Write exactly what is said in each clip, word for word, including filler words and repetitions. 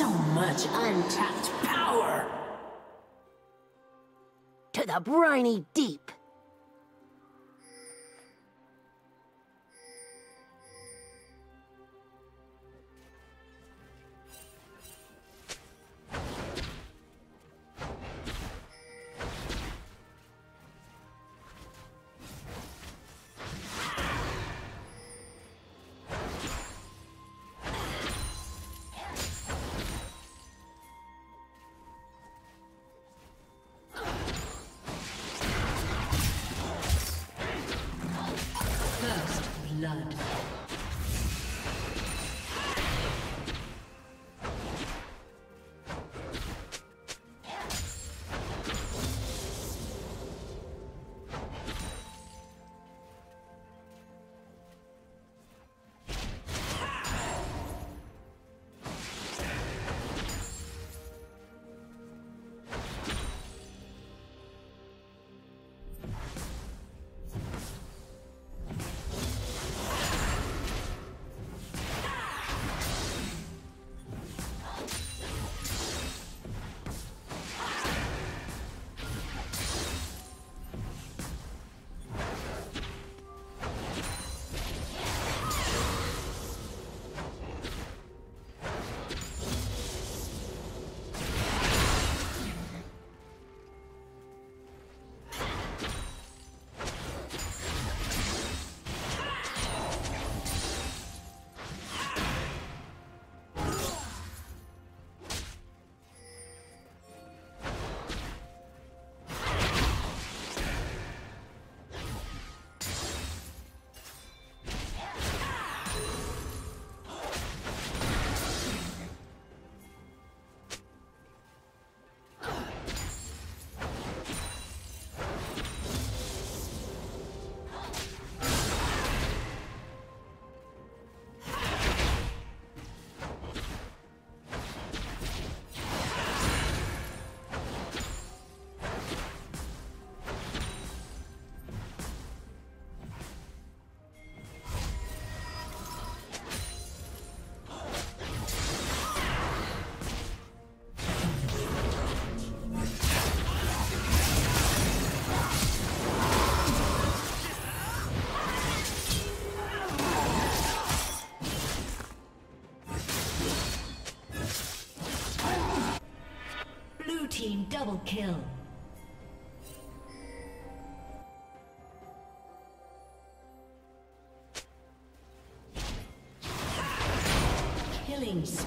So much untapped power! To the briny deep! Double kill. Killing spree.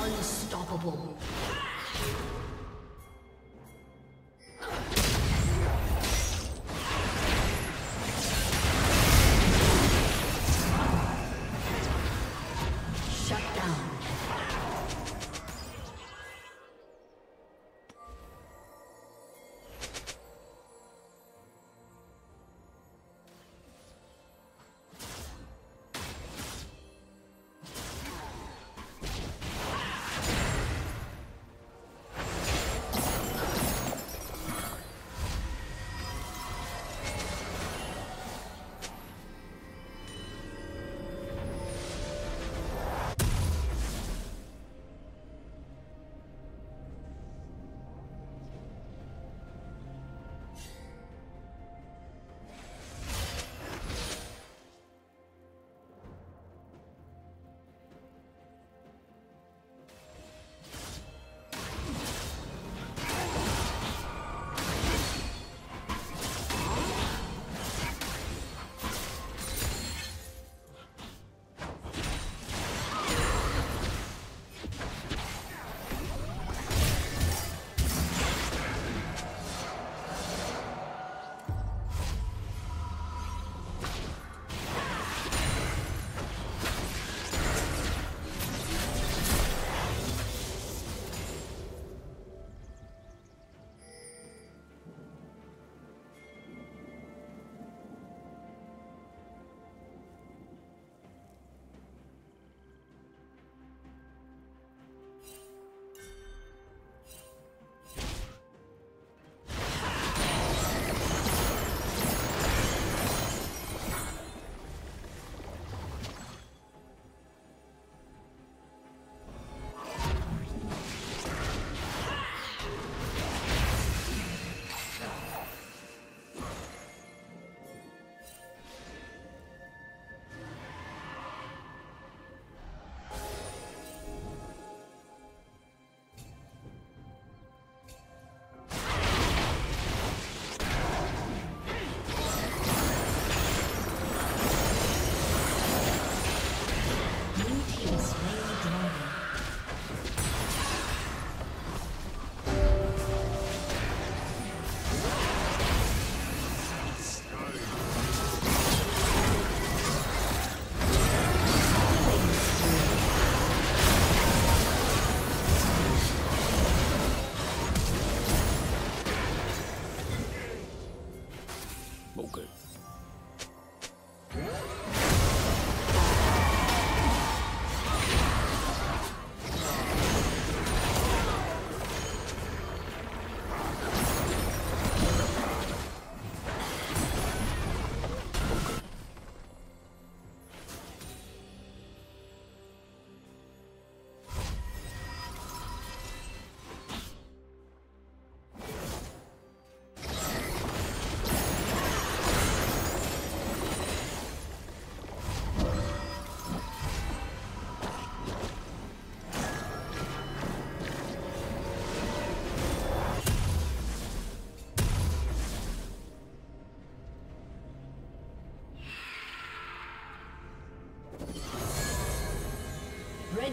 Unstoppable. smoker. Red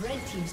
Red team's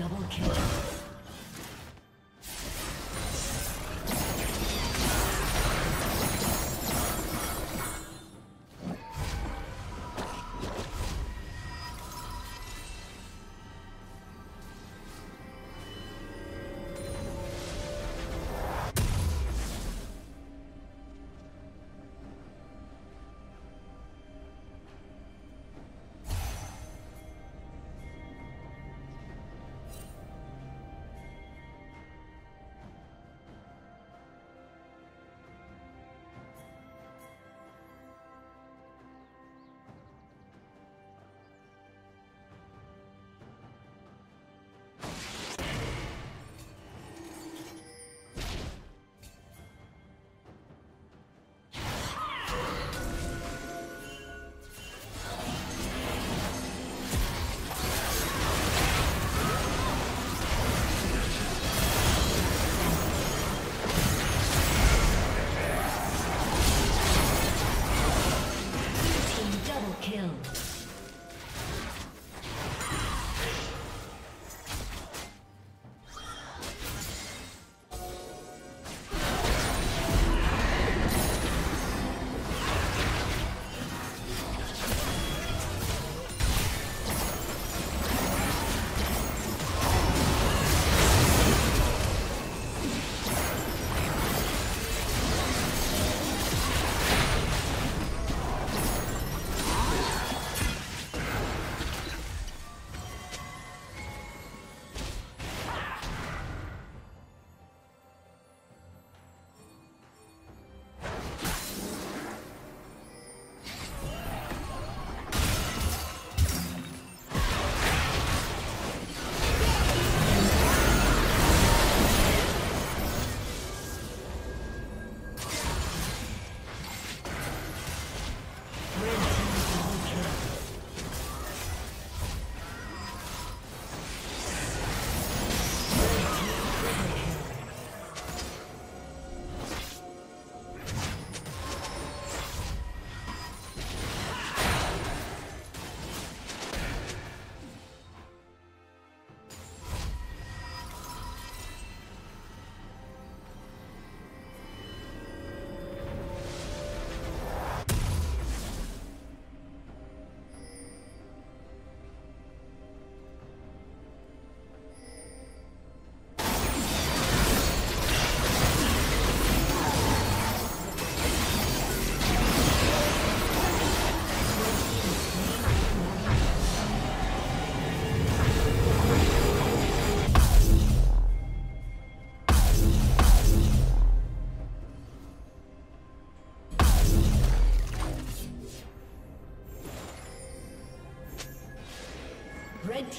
Double kill. Red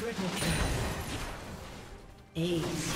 Triple kill. Ace.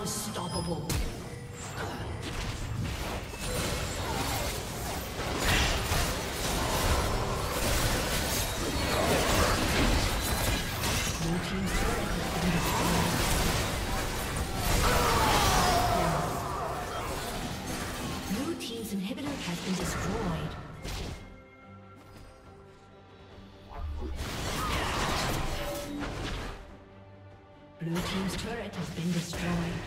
Unstoppable. Blue team's turret has been destroyed.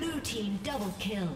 Blue team double kill.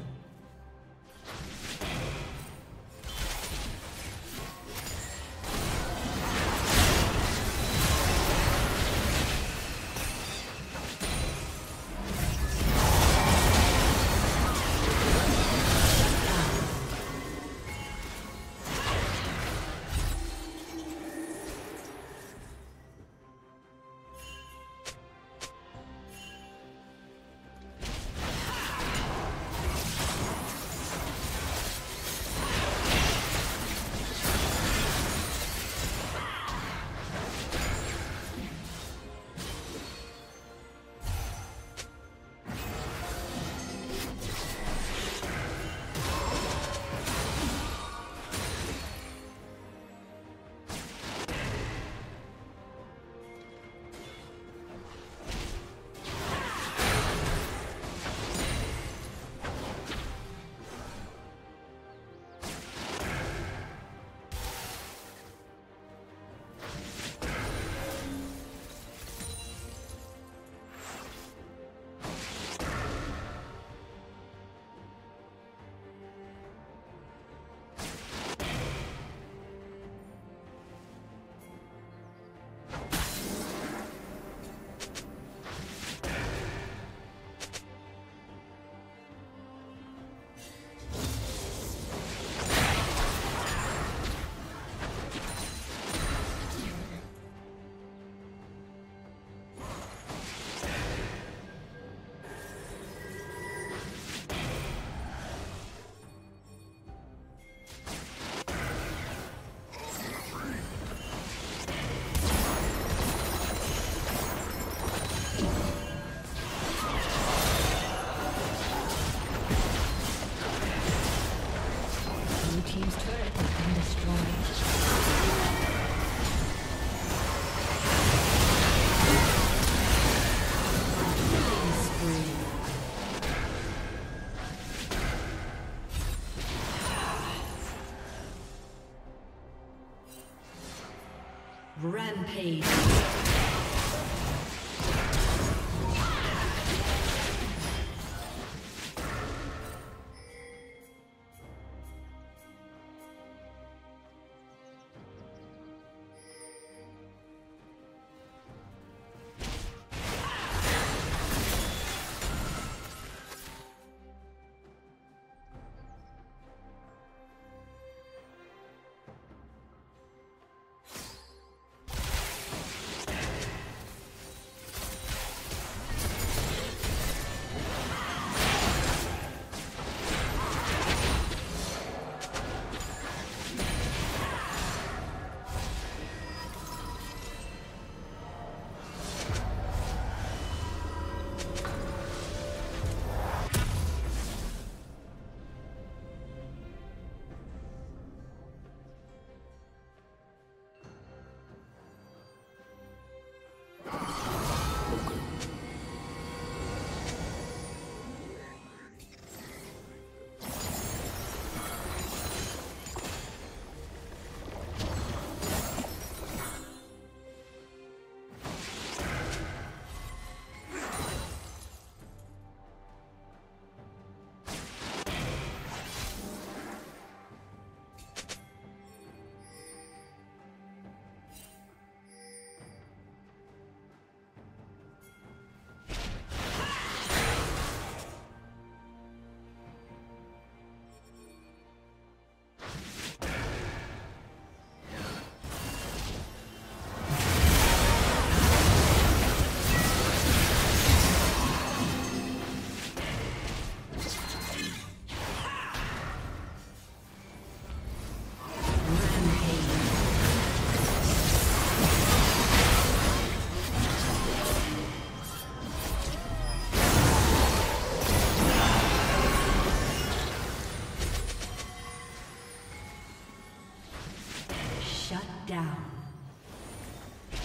Rampage.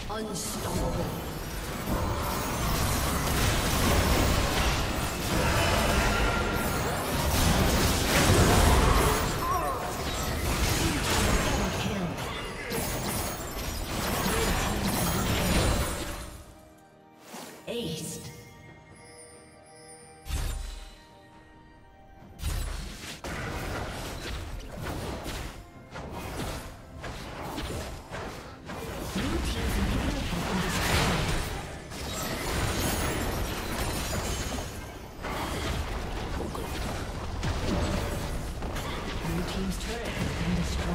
Unstoppable. Ace. Blue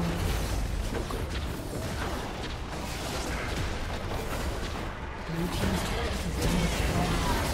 team's turret has been destroyed.